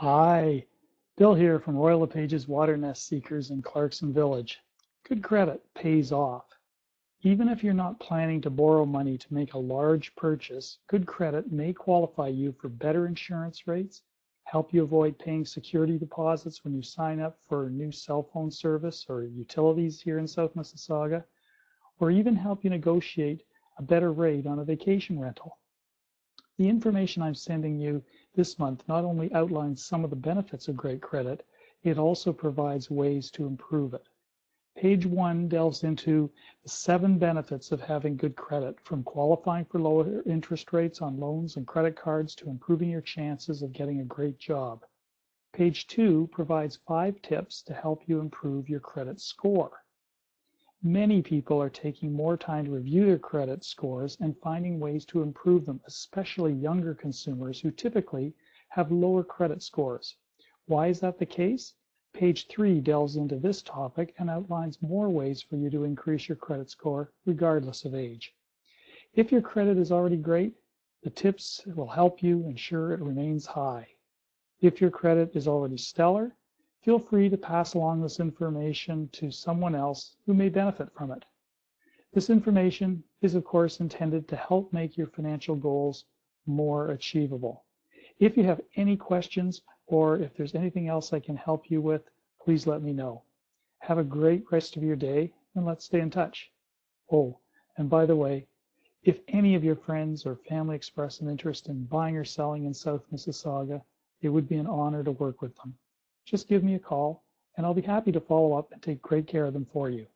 Hi, Bill here from Royal LePage's Water Nest Seekers in Clarkson Village. Good credit pays off. Even if you're not planning to borrow money to make a large purchase, good credit may qualify you for better insurance rates, help you avoid paying security deposits when you sign up for a new cell phone service or utilities here in South Mississauga, or even help you negotiate a better rate on a vacation rental. The information I'm sending you this month not only outlines some of the benefits of great credit, it also provides ways to improve it. Page 1 delves into the 7 benefits of having good credit, from qualifying for lower interest rates on loans and credit cards to improving your chances of getting a great job. Page 2 provides 5 tips to help you improve your credit score. Many people are taking more time to review their credit scores and finding ways to improve them, especially younger consumers who typically have lower credit scores. Why is that the case? Page 3 delves into this topic and outlines more ways for you to increase your credit score regardless of age. If your credit is already great, the tips will help you ensure it remains high. If your credit is already stellar, feel free to pass along this information to someone else who may benefit from it. This information is, of course, intended to help make your financial goals more achievable. If you have any questions or if there's anything else I can help you with, please let me know. Have a great rest of your day, and let's stay in touch. Oh, and by the way, if any of your friends or family express an interest in buying or selling in South Mississauga, it would be an honor to work with them. Just give me a call, and I'll be happy to follow up and take great care of them for you.